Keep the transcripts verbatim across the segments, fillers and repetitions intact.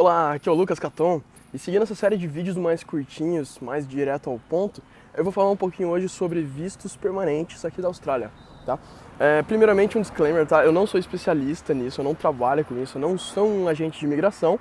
Olá, aqui é o Lucas Caton e seguindo essa série de vídeos mais curtinhos, mais direto ao ponto, eu vou falar um pouquinho hoje sobre vistos permanentes aqui da Austrália, tá? É, primeiramente um disclaimer, tá? Eu não sou especialista nisso, eu não trabalho com isso, eu não sou um agente de imigração,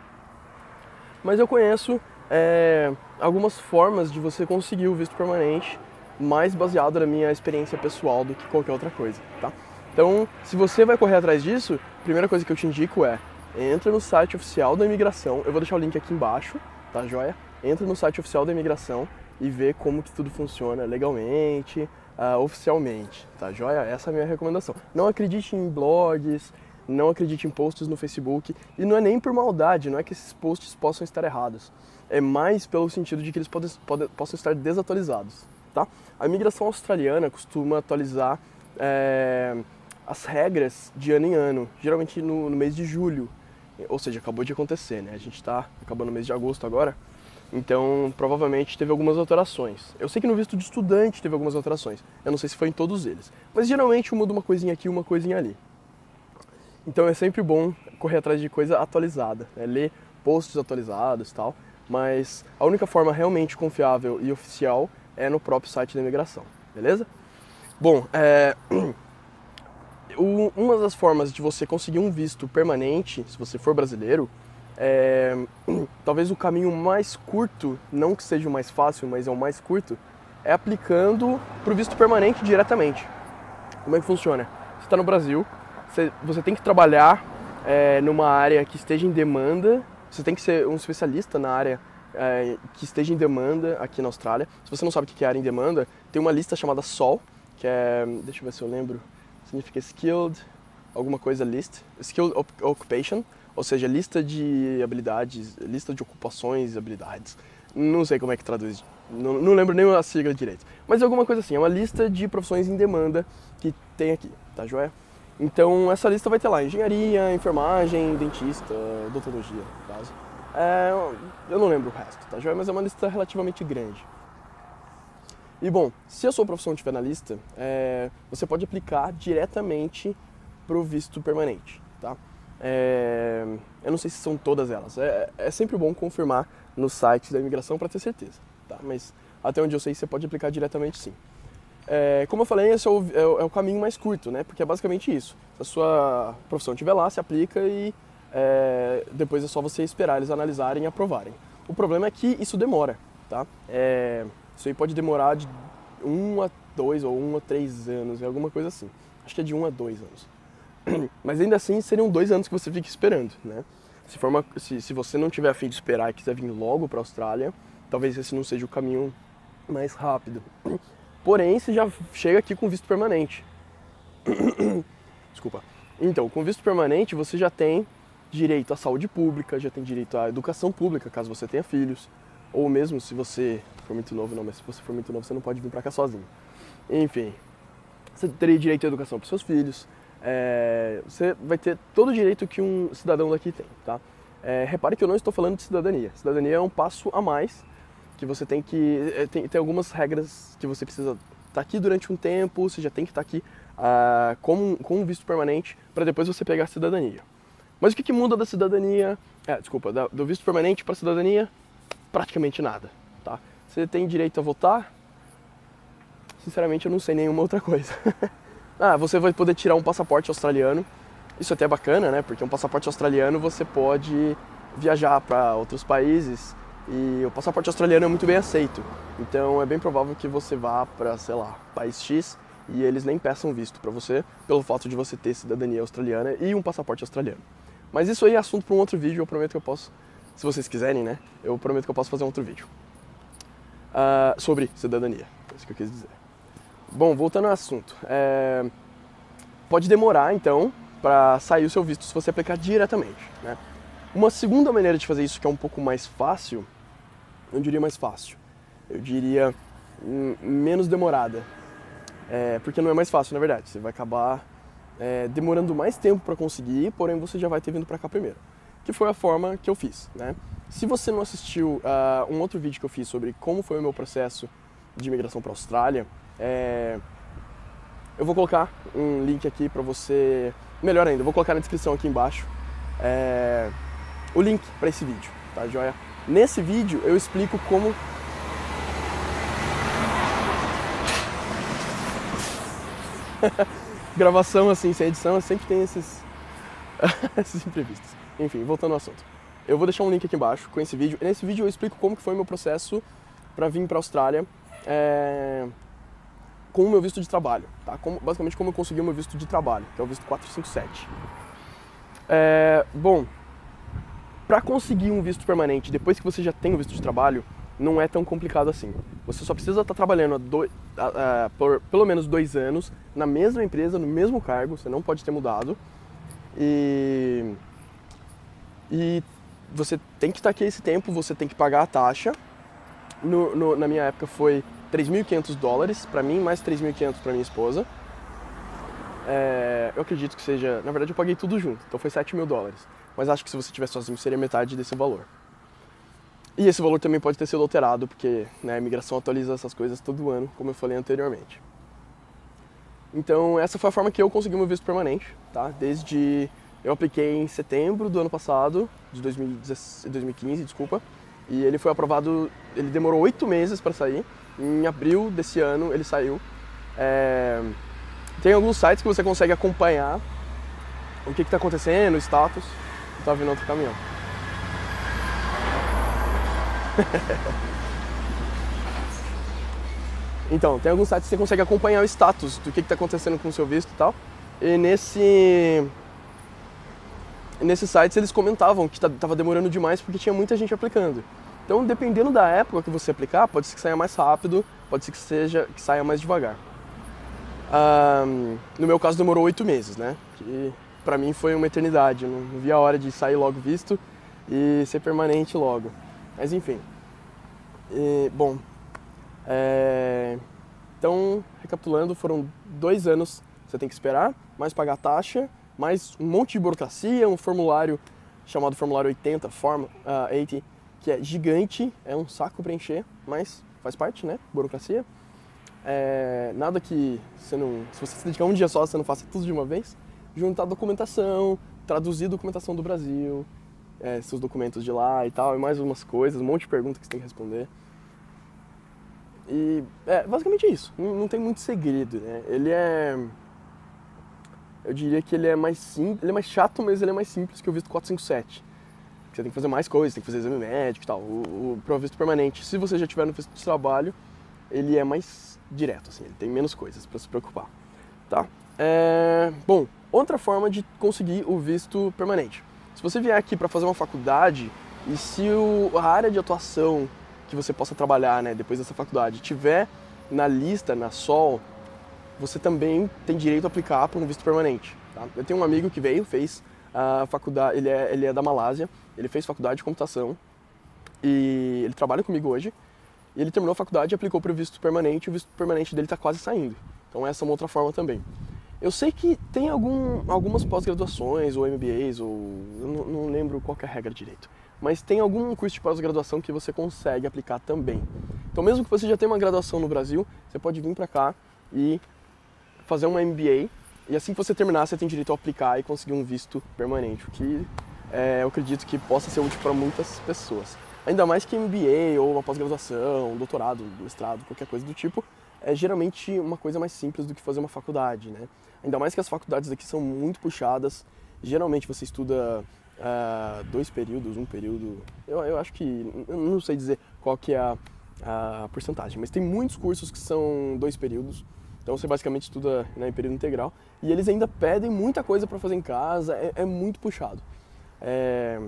mas eu conheço é, algumas formas de você conseguir o visto permanente mais baseado na minha experiência pessoal do que qualquer outra coisa, tá? Então, se você vai correr atrás disso, a primeira coisa que eu te indico é entra no site oficial da imigração, eu vou deixar o link aqui embaixo, tá joia? Entra no site oficial da imigração e vê como que tudo funciona legalmente, uh, oficialmente, tá joia? Essa é a minha recomendação. Não acredite em blogs, não acredite em posts no Facebook, e não é nem por maldade, não é que esses posts possam estar errados, é mais pelo sentido de que eles podem, podem, possam estar desatualizados, tá? A imigração australiana costuma atualizar é, as regras de ano em ano, geralmente no, no mês de julho. Ou seja, acabou de acontecer, né? A gente tá acabando o mês de agosto agora, então provavelmente teve algumas alterações. Eu sei que no visto de estudante teve algumas alterações, eu não sei se foi em todos eles, mas geralmente muda uma coisinha aqui, uma coisinha ali. Então é sempre bom correr atrás de coisa atualizada, né? Ler posts atualizados e tal, mas a única forma realmente confiável e oficial é no próprio site da imigração, beleza? Bom, é... uma das formas de você conseguir um visto permanente, se você for brasileiro, é, talvez o caminho mais curto, não que seja o mais fácil, mas é o mais curto, é aplicando para o visto permanente diretamente. Como é que funciona? Você está no Brasil, você, você tem que trabalhar é, numa área que esteja em demanda, você tem que ser um especialista na área é, que esteja em demanda aqui na Austrália. Se você não sabe o que é área em demanda, tem uma lista chamada S O L, que é, deixa eu ver se eu lembro, significa Skilled, alguma coisa list, Skilled Occupation, ou seja, lista de habilidades, lista de ocupações e habilidades. Não sei como é que traduz, não, não lembro nem a sigla direito. Mas é alguma coisa assim, é uma lista de profissões em demanda que tem aqui, tá joia? Então essa lista vai ter lá engenharia, enfermagem, dentista, odontologia, no caso. É, eu não lembro o resto, tá joia? Mas é uma lista relativamente grande. E bom, se a sua profissão estiver na lista, é, você pode aplicar diretamente para o visto permanente, tá? É, eu não sei se são todas elas, é, é sempre bom confirmar no site da imigração para ter certeza, tá? Mas até onde eu sei, você pode aplicar diretamente sim. É, como eu falei, esse é o, é, o, é o caminho mais curto, né? Porque é basicamente isso, se a sua profissão estiver lá, se aplica e é, depois é só você esperar eles analisarem e aprovarem. O problema é que isso demora, tá? É... Isso aí pode demorar de um a dois ou um a três anos, é alguma coisa assim. Acho que é de um a dois anos. Mas ainda assim, seriam dois anos que você fica esperando, né? Se, for uma, se, se você não tiver a fim de esperar e quiser vir logo para a Austrália, talvez esse não seja o caminho mais rápido. Porém, você já chega aqui com visto permanente. Desculpa. Então, com visto permanente, você já tem direito à saúde pública, já tem direito à educação pública, caso você tenha filhos. Ou mesmo se você for muito novo, não, mas se você for muito novo, você não pode vir pra cá sozinho. Enfim, você teria direito à educação pros seus filhos, é, você vai ter todo o direito que um cidadão daqui tem, tá? É, repare que eu não estou falando de cidadania. Cidadania é um passo a mais, que você tem que... É, tem, tem algumas regras que você precisa estar tá aqui durante um tempo, você já tem que estar tá aqui ah, com, com um visto permanente, para depois você pegar a cidadania. Mas o que, que muda da cidadania... É, desculpa, da, do visto permanente pra cidadania... Praticamente nada, tá? Você tem direito a votar? Sinceramente, eu não sei nenhuma outra coisa. Ah, você vai poder tirar um passaporte australiano. Isso até é bacana, né? Porque um passaporte australiano você pode viajar para outros países e o passaporte australiano é muito bem aceito. Então é bem provável que você vá para, sei lá, país X e eles nem peçam visto para você pelo fato de você ter cidadania australiana e um passaporte australiano. Mas isso aí é assunto para um outro vídeo, eu prometo que eu posso... Se vocês quiserem, né? Eu prometo que eu posso fazer um outro vídeo uh, sobre cidadania. É isso que eu quis dizer. Bom, voltando ao assunto. É... Pode demorar, então, para sair o seu visto se você aplicar diretamente, né? Uma segunda maneira de fazer isso, que é um pouco mais fácil, eu diria mais fácil, eu diria menos demorada. É... Porque não é mais fácil, na verdade. Você vai acabar é, demorando mais tempo para conseguir, porém você já vai ter vindo para cá primeiro. Que foi a forma que eu fiz, né? Se você não assistiu uh, um outro vídeo que eu fiz sobre como foi o meu processo de imigração para a Austrália, é... eu vou colocar um link aqui para você, melhor ainda, eu vou colocar na descrição aqui embaixo, é... o link para esse vídeo, tá joia? Nesse vídeo eu explico como... Gravação assim, sem edição, sempre tem esses, esses imprevistos. Enfim, voltando ao assunto. Eu vou deixar um link aqui embaixo com esse vídeo. Nesse vídeo eu explico como que foi o meu processo para vir para a Austrália é... com o meu visto de trabalho, tá? Como, basicamente como eu consegui o meu visto de trabalho, que é o visto quatro cinco sete. É... Bom, para conseguir um visto permanente, depois que você já tem o visto de trabalho, não é tão complicado assim. Você só precisa estar trabalhando há dois, há, há, por pelo menos dois anos na mesma empresa, no mesmo cargo, você não pode ter mudado. E... e você tem que estar aqui esse tempo, você tem que pagar a taxa. No, no, na minha época foi três mil e quinhentos dólares para mim, mais três mil e quinhentos para minha esposa. É, eu acredito que seja... Na verdade eu paguei tudo junto, então foi sete mil dólares. Mas acho que se você estiver sozinho seria metade desse valor. E esse valor também pode ter sido alterado, porque né, a imigração atualiza essas coisas todo ano, como eu falei anteriormente. Então essa foi a forma que eu consegui meu visto permanente, tá? Desde... Eu apliquei em setembro do ano passado, de dois mil e quinze, desculpa, e ele foi aprovado, ele demorou oito meses para sair, em abril desse ano ele saiu. É, tem alguns sites que você consegue acompanhar o que está acontecendo, o status. Tá vindo outro caminhão. Então, tem alguns sites que você consegue acompanhar o status do que está acontecendo com o seu visto e tal, e nesse... nesses sites eles comentavam que estava demorando demais porque tinha muita gente aplicando. Então, dependendo da época que você aplicar, pode ser que saia mais rápido, pode ser que, seja, que saia mais devagar. Um, no meu caso, demorou oito meses, né? Que pra mim foi uma eternidade. Eu não vi a hora de sair logo visto e ser permanente logo. Mas, enfim. E, bom, é... então, recapitulando, foram dois anos que você tem que esperar, mais pagar a taxa, mais um monte de burocracia, um formulário chamado formulário oitenta, Form uh, oitenta, que é gigante, é um saco preencher, mas faz parte, né, burocracia. É, nada que você não, se você se dedicar um dia só, você não faça tudo de uma vez. Juntar documentação, traduzir documentação do Brasil, é, seus documentos de lá e tal, e mais umas coisas, um monte de perguntas que você tem que responder. E é basicamente isso, não, não tem muito segredo, né, ele é... Eu diria que ele é mais simples, ele é mais chato, mas ele é mais simples que o visto quatro cinco sete. Você tem que fazer mais coisas, tem que fazer exame médico e tal. O, o, para o visto permanente, se você já tiver no visto de trabalho, ele é mais direto, assim, ele tem menos coisas para se preocupar, tá? É, bom, outra forma de conseguir o visto permanente. Se você vier aqui para fazer uma faculdade e se o, a área de atuação que você possa trabalhar, né, depois dessa faculdade, tiver na lista, na S O L, você também tem direito a aplicar para um visto permanente, tá? Eu tenho um amigo que veio, fez a faculdade, ele é, ele é da Malásia, ele fez faculdade de computação e ele trabalha comigo hoje, e ele terminou a faculdade e aplicou para o visto permanente, e o visto permanente dele está quase saindo. Então essa é uma outra forma também. Eu sei que tem algum, algumas pós-graduações, ou M B As, ou eu não, não lembro qual que é a regra direito, mas tem algum curso de pós-graduação que você consegue aplicar também. Então mesmo que você já tenha uma graduação no Brasil, você pode vir para cá e fazer uma M B A, e assim que você terminar, você tem direito a aplicar e conseguir um visto permanente, o que é, eu acredito que possa ser útil para muitas pessoas. Ainda mais que M B A, ou uma pós-graduação, um doutorado, mestrado, qualquer coisa do tipo, é geralmente uma coisa mais simples do que fazer uma faculdade, né? Ainda mais que as faculdades aqui são muito puxadas, geralmente você estuda uh, dois períodos, um período... Eu, eu acho que... Eu não sei dizer qual que é a, a porcentagem, mas tem muitos cursos que são dois períodos. Então você basicamente estuda, né, em período integral, e eles ainda pedem muita coisa para fazer em casa, é, é muito puxado. É,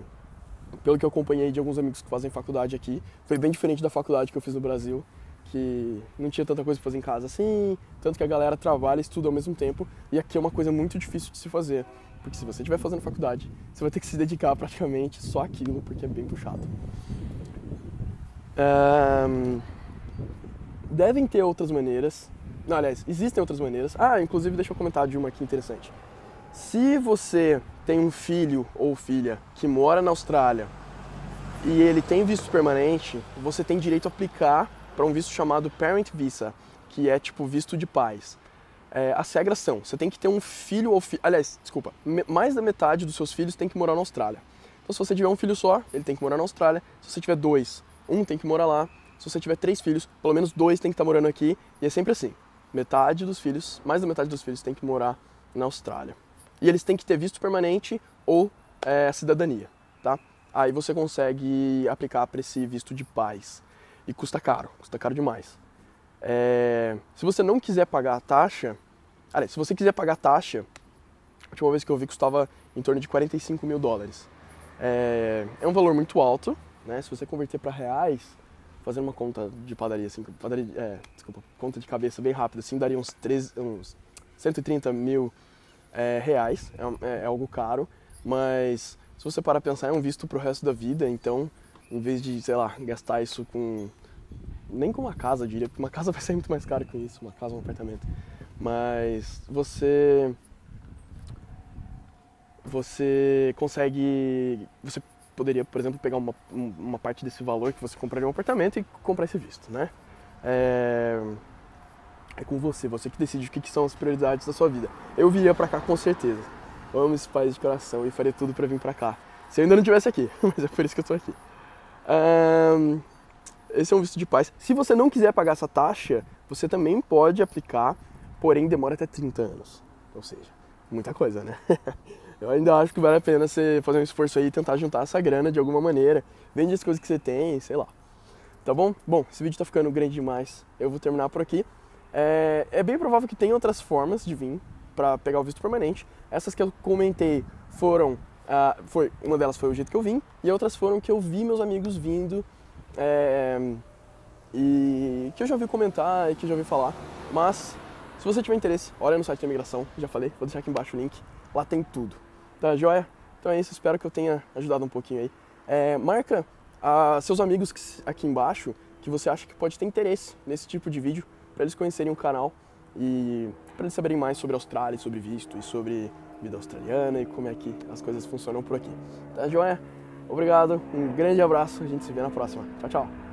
pelo que eu acompanhei de alguns amigos que fazem faculdade aqui, foi bem diferente da faculdade que eu fiz no Brasil, que não tinha tanta coisa para fazer em casa assim, tanto que a galera trabalha e estuda ao mesmo tempo, e aqui é uma coisa muito difícil de se fazer, porque se você estiver fazendo faculdade, você vai ter que se dedicar praticamente só àquilo, porque é bem puxado. Um, devem ter outras maneiras. Não, aliás, existem outras maneiras. Ah, inclusive deixa eu comentar de uma aqui interessante. Se você tem um filho ou filha que mora na Austrália e ele tem visto permanente, você tem direito a aplicar para um visto chamado Parent Visa, que é tipo visto de pais. É, as regras são, você tem que ter um filho ou filha... Aliás, desculpa, mais da metade dos seus filhos tem que morar na Austrália. Então, se você tiver um filho só, ele tem que morar na Austrália. Se você tiver dois, um tem que morar lá. Se você tiver três filhos, pelo menos dois tem que estar morando aqui. E é sempre assim. Metade dos filhos, mais da metade dos filhos tem que morar na Austrália. E eles têm que ter visto permanente ou é, cidadania, tá? Aí você consegue aplicar para esse visto de paz. E custa caro, custa caro demais. É, se você não quiser pagar a taxa... Aliás, se você quiser pagar a taxa, a última vez que eu vi custava em torno de quarenta e cinco mil dólares. É, é um valor muito alto, né? Se você converter para reais, fazendo uma conta de padaria, assim, padaria, é, desculpa, conta de cabeça bem rápida, assim, daria uns, treze, uns cento e trinta mil é, reais, é, é algo caro, mas se você parar para pensar, é um visto para o resto da vida, então, em vez de, sei lá, gastar isso com, nem com uma casa, eu diria, porque uma casa vai sair muito mais caro que isso, uma casa, um apartamento, mas você... Você consegue, você poderia, por exemplo, pegar uma, uma parte desse valor que você compraria um apartamento e comprar esse visto, né? É, é com você, você que decide o que, que são as prioridades da sua vida. Eu viria pra cá com certeza, eu amo esse país de coração e faria tudo pra vir pra cá. Se eu ainda não estivesse aqui, mas é por isso que eu tô aqui. Um, esse é um visto de paz. Se você não quiser pagar essa taxa, você também pode aplicar, porém demora até trinta anos, ou seja, muita coisa, né? Eu ainda acho que vale a pena você fazer um esforço aí e tentar juntar essa grana de alguma maneira. Vende as coisas que você tem, sei lá. Tá bom? Bom, esse vídeo tá ficando grande demais. Eu vou terminar por aqui. É, é bem provável que tenha outras formas de vir pra pegar o visto permanente. Essas que eu comentei foram... Ah, foi, uma delas foi o jeito que eu vim. E outras foram que eu vi meus amigos vindo. É, e que eu já ouvi comentar e que eu já ouvi falar. Mas, se você tiver interesse, olha no site da imigração. Já falei, vou deixar aqui embaixo o link. Lá tem tudo. Tá joia? Então é isso, espero que eu tenha ajudado um pouquinho aí. É, marca a seus amigos que, aqui embaixo que você acha que pode ter interesse nesse tipo de vídeo para eles conhecerem o canal e para eles saberem mais sobre a Austrália, sobre visto e sobre vida australiana e como é que as coisas funcionam por aqui. Tá joia? Obrigado, um grande abraço, a gente se vê na próxima. Tchau, tchau!